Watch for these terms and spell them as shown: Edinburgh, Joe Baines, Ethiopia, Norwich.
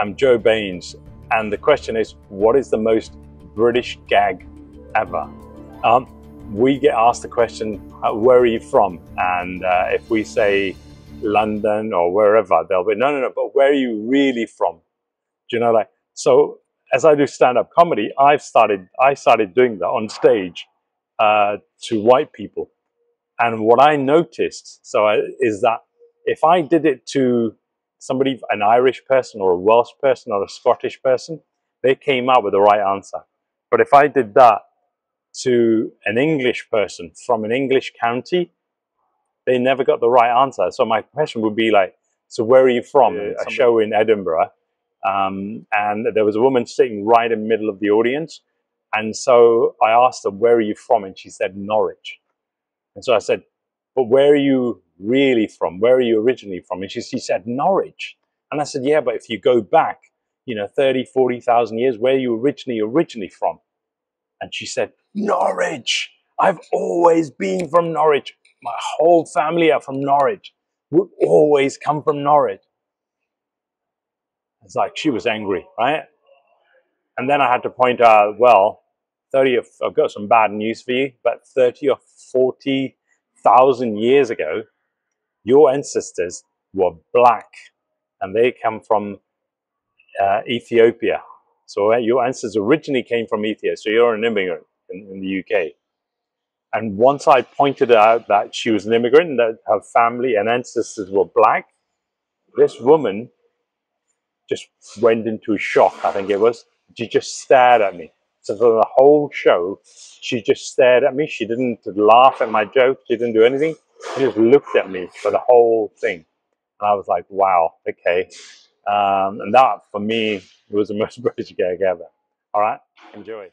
I'm Joe Baines, and the question is, what is the most British gag ever? We get asked the question, where are you from? And if we say London or wherever, they'll be, no, but where are you really from? Do you know, like, so as I do stand-up comedy, I started doing that on stage to white people. And what I noticed is that if I did it to somebody, an Irish person or a Welsh person or a Scottish person, they came out with the right answer. But if I did that to an English person from an English county, they never got the right answer. So my question would be like, so where are you from? Yeah, a show in Edinburgh. And there was a woman sitting right in the middle of the audience. And so I asked her, where are you from? And she said, Norwich. And so I said, but where are you really from? Where are you originally from? And she said, Norwich. And I said, yeah, but if you go back, you know, 30, 40,000 years, where are you originally from? And she said, Norwich. I've always been from Norwich. My whole family are from Norwich. We've always come from Norwich. It's like, she was angry, right? And then I had to point out, well, I've got some bad news for you, but 30 or 40,000 years ago, your ancestors were black and they come from Ethiopia. So your ancestors originally came from Ethiopia, so you're an immigrant in the UK. And once I pointed out that she was an immigrant and that her family and ancestors were black, this woman just went into shock, I think it was. She just stared at me. So for the whole show, she just stared at me. She didn't laugh at my joke. She didn't do anything. She just looked at me for the whole thing. And I was like, wow, okay. And that, for me, was the most British gag ever. All right, enjoy.